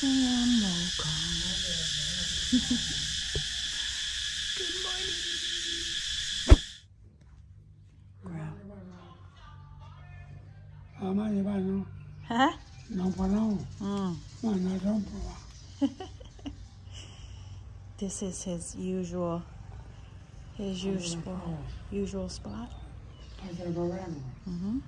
Good morning. Mama, you know? Huh? No, this is his usual spot. Mm-hmm.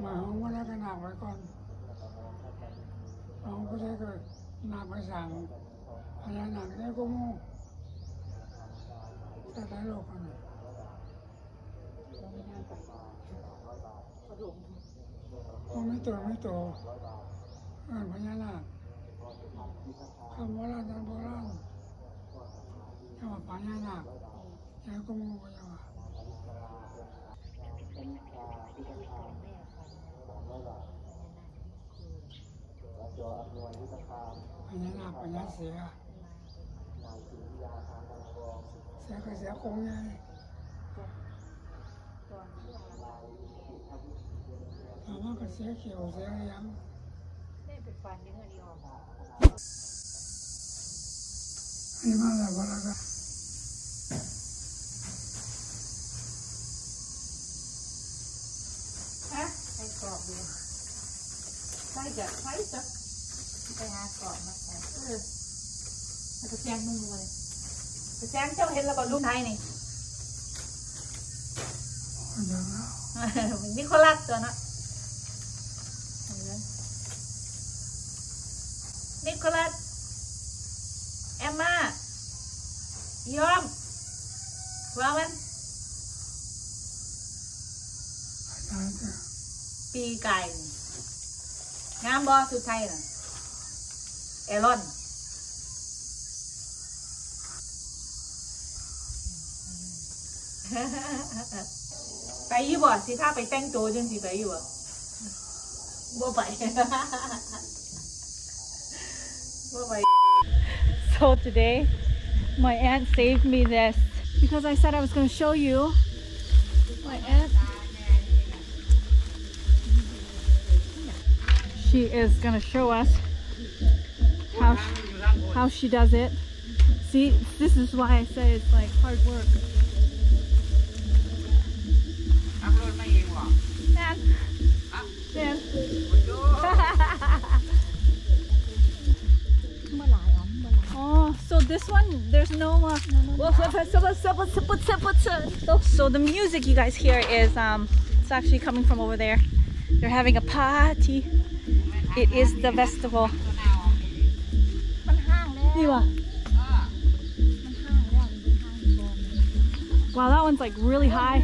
หมาผมก็ได้ขนาดไว้ก่อนผมก็ได้ก็หนักไปสั่งอะไรหนักได้ก็มู้แต่ได้โลกคนไหนผมไม่ตัวไม่โตอ่านพญานาคคำโบราณคำโบราณจังหวัดพญานาคแล้วก็มู้ก็จังหวัดพญานาคพญาเสือเสือคือเสือคงไงถามว่าก็เสือเขียวเสืออะไรยังได้ไปฟันเนื้อดีออกอันนี้มาแล้วอะไรกันฮะใส่กรอบดูใส่จากไฟจับไปหากรอบมาใส่มันจะแจ้งมึงเลยจะแจ้งเจ้าเห็นแล้วก็ลุกไทยนี่นิโคลัสตัวนะนิโคลัสเอมมายอมวาวันปีไก่งามบอสุดไทยนะเอรอนไปอยู่บ่สิถ้าไปแต่งตัวจนสิไปอยู่บ่บ่ไปบ่ไป So today my aunt saved me this because I said I was going to show you my aunt. She is going to show us how she does it. See, this is why I say it's like hard work.Oh, so this one, there's no. So the music you guys hear is it's actually coming from over there. They're having a party. It is the festival. Wow, that one's like really high.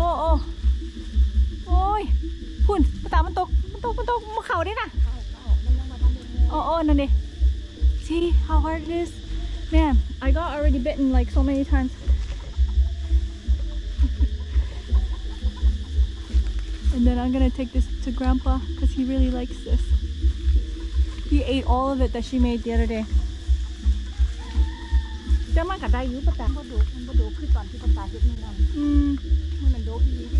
Oh, oh.คุณตามันตกมันเข่าได้นะโอ้โอ้นั่นดิ See how hard it is, man. I got already bitten like so many times. And then I'm gonna take this to Grandpa because he really likes this. He ate all of it that she made the other day. จะมันก็ได้อยู่ปะตามันโดมันโดขึ้นตอนที่ตาเห็นมันนั่นมันโดอีดิ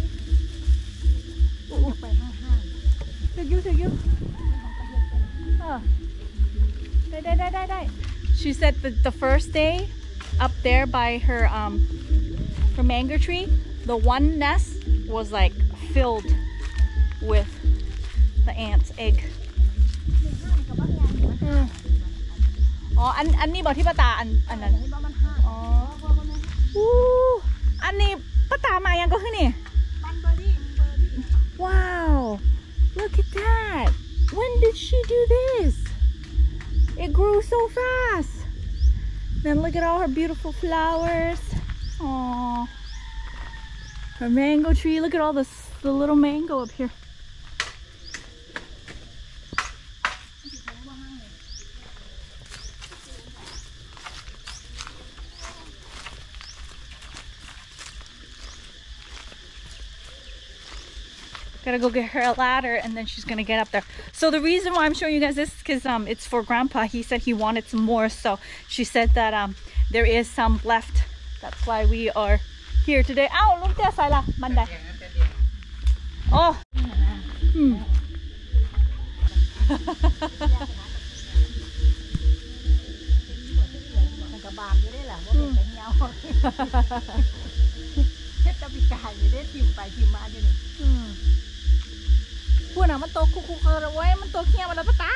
She said that the first day up there by her mango tree, the one nest was like filled with the ant's egg. Oh, an ni บอกที่ป้าตาอันนั้นอ๋ออู้อันนี้ป้าตามายังก็คือนี่Wow, look at that. When did she do this? It grew so fast. Then look at all her beautiful flowers. Aww. Her mango tree. Look at all the little mango up here. Gotta go get her a ladder and then she's gonna get up there. So the reason why I'm showing you guys this is because it's for Grandpa. He said he wanted some more, so she said that there is some left. That's why we are here today. Oh, look there, Saila Monday. Oh.พูดนะมันโตคุกคุกเลยเว้ยมันโตเขี้ยมันแล้วปะตา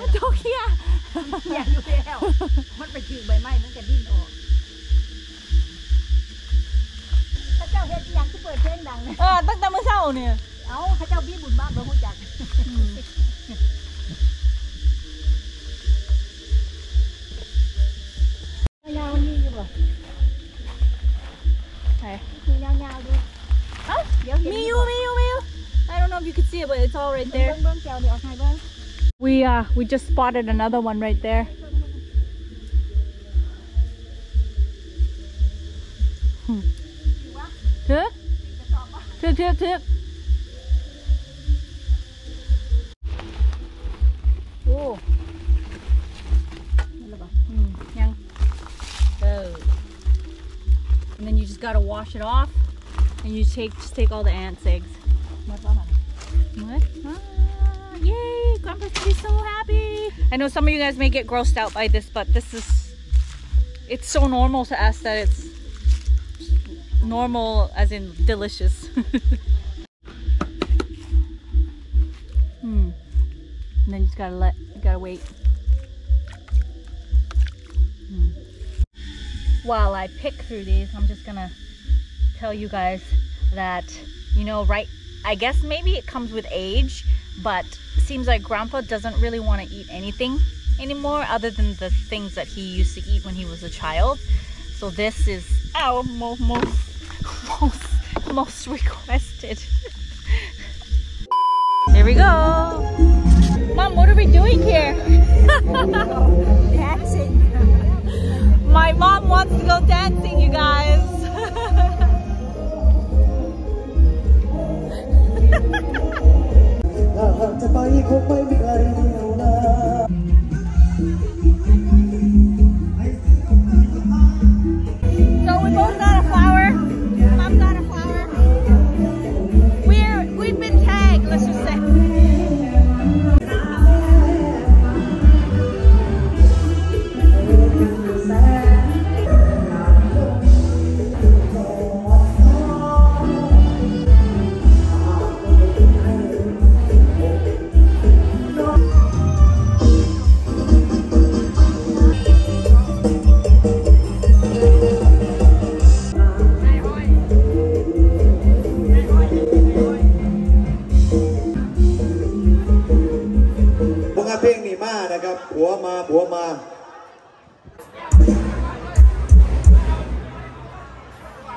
มันโตเขี้ยอยู่แล้วมันไปถือใบไม้มันจะดิ้นออก าเฮ็ดยังคือเปิดเพลงดังเออตั้งแต่เมื่อเช้าเนี่ยเอาข้าเจ้าพี่บุญบ้านเบอร์หัวจักรยาวนี่อยู่บ่ใช่คือยาวๆดูเอ้ามีอยู่มีอยู่ I don't know if you could see it but it's all right there we just spotted another one right there Tip. Oh. Yang. Oh. And then you just gotta wash it off, and you just take all the ants' eggs. What? Ah, yay! Grandpa's gonna be so happy. I know some of you guys may get grossed out by this, but it's so normal to us that it's. Normal as in delicious. And then you just gotta wait. While I pick through these, I'm just gonna tell you guys that, you know, right, I guess maybe it comes with age, but seems like Grandpa doesn't really want to eat anything anymore other than the things that he used to eat when he was a child. So this is our most requested. Here we go. Mom, what are we doing here? Dancing. My mom wants to go dancing, you guys.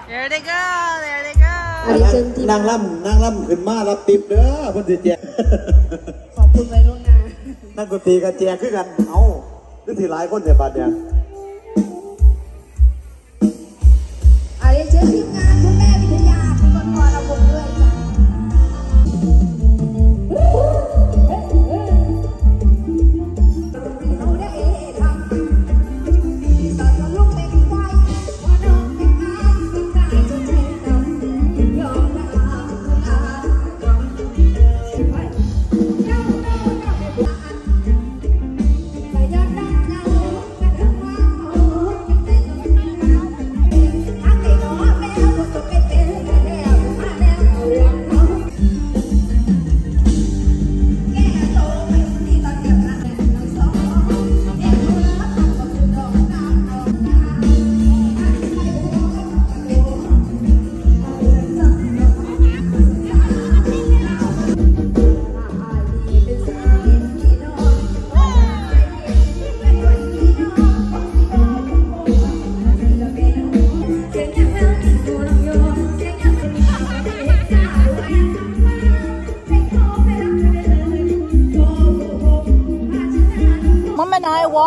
There they go, there they go. นางล่ำขึ้นมารับติปเด้อเพิ่นสิแจกขอบคุณไว้ล่วงหน้านั่นก็ตีกับแจกคือกันเอ้าคือสิหลายคนแต่บัดเนี่ยอะไรเชิญทีมงานคุณแม่วิทยาคุณกรรวงด้วยจ้ะ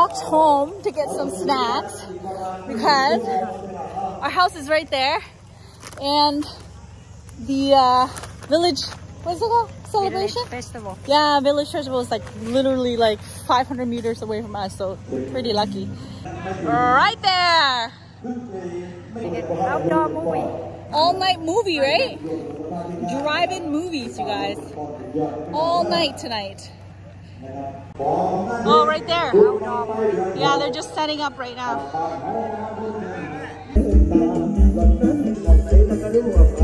Walked home to get some snacks because our house is right there, and the village, what is it called? Celebration? Village festival. Yeah, village festival is like literally like 500 meters away from us, so pretty lucky. Right there. Outdoor movie. All night movie, right? Drive-in movies, you guys. All night tonight. Oh, right there. Yeah, they're just setting up right now.